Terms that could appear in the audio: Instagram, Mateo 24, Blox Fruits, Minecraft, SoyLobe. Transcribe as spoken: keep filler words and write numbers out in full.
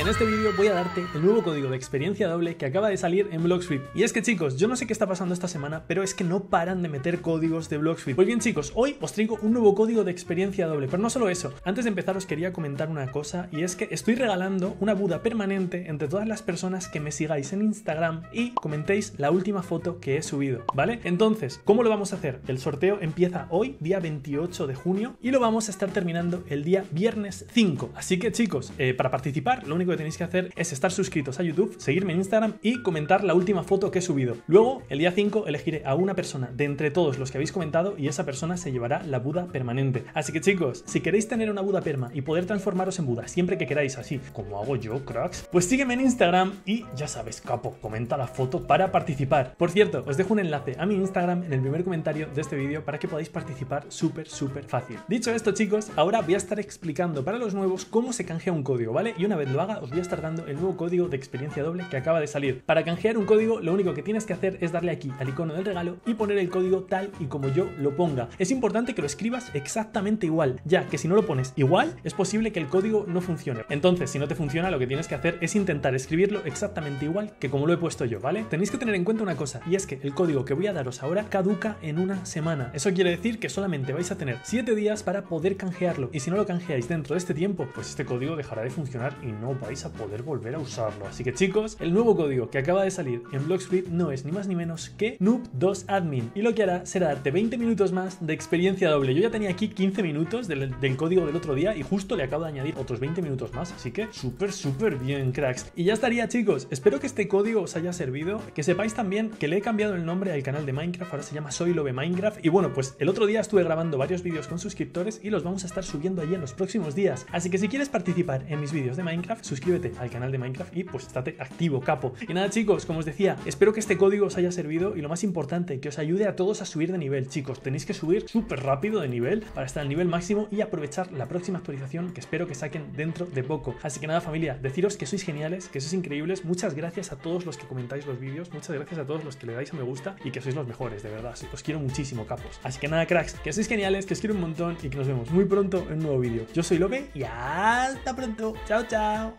En este vídeo voy a darte el nuevo código de experiencia doble que acaba de salir en Blox Fruits. Y es que chicos, yo no sé qué está pasando esta semana, pero es que no paran de meter códigos de Blox Fruits. Pues bien chicos, hoy os traigo un nuevo código de experiencia doble, pero no solo eso. Antes de empezar os quería comentar una cosa, y es que estoy regalando una Buda permanente entre todas las personas que me sigáis en Instagram y comentéis la última foto que he subido, ¿vale? Entonces, ¿cómo lo vamos a hacer? El sorteo empieza hoy, día veintiocho de junio, y lo vamos a estar terminando el día viernes cinco. Así que chicos, eh, para participar, lo único que tenéis que hacer es estar suscritos a YouTube, seguirme en Instagram y comentar la última foto que he subido. Luego, el día cinco, elegiré a una persona de entre todos los que habéis comentado y esa persona se llevará la Buda permanente. Así que chicos, si queréis tener una Buda perma y poder transformaros en Buda siempre que queráis, así como hago yo, cracks, pues sígueme en Instagram y ya sabes, capo, comenta la foto para participar. Por cierto, os dejo un enlace a mi Instagram en el primer comentario de este vídeo para que podáis participar súper, súper fácil. Dicho esto chicos, ahora voy a estar explicando para los nuevos cómo se canjea un código, ¿vale? Y una vez lo haga, os voy a estar dando el nuevo código de experiencia doble que acaba de salir. Para canjear un código, lo único que tienes que hacer es darle aquí al icono del regalo y poner el código tal y como yo lo ponga. Es importante que lo escribas exactamente igual, ya que si no lo pones igual, es posible que el código no funcione. Entonces, si no te funciona, lo que tienes que hacer es intentar escribirlo exactamente igual que como lo he puesto yo, ¿vale? Tenéis que tener en cuenta una cosa, y es que el código que voy a daros ahora caduca en una semana. Eso quiere decir que solamente vais a tener siete días para poder canjearlo, y si no lo canjeáis dentro de este tiempo, pues este código dejará de funcionar y no vais a poder volver a usarlo. Así que chicos, el nuevo código que acaba de salir en Blox Fruits no es ni más ni menos que Noob dos admin, y lo que hará será darte veinte minutos más de experiencia doble. Yo ya tenía aquí quince minutos del, del código del otro día y justo le acabo de añadir otros veinte minutos más, así que súper súper bien, cracks. Y ya estaría chicos, espero que este código os haya servido, que sepáis también que le he cambiado el nombre al canal de Minecraft, ahora se llama SoyLobe Minecraft, y bueno, pues el otro día estuve grabando varios vídeos con suscriptores y los vamos a estar subiendo allí en los próximos días, así que si quieres participar en mis vídeos de Minecraft, suscríbete al canal de Minecraft y pues estate activo, capo. Y nada chicos, como os decía, espero que este código os haya servido y lo más importante, que os ayude a todos a subir de nivel. Chicos, tenéis que subir súper rápido de nivel para estar al nivel máximo y aprovechar la próxima actualización que espero que saquen dentro de poco. Así que nada familia, deciros que sois geniales, que sois increíbles, muchas gracias a todos los que comentáis los vídeos, muchas gracias a todos los que le dais a me gusta y que sois los mejores, de verdad, os quiero muchísimo, capos. Así que nada cracks, que sois geniales, que os quiero un montón y que nos vemos muy pronto en un nuevo vídeo. Yo soy Lobe y hasta pronto, chao chao.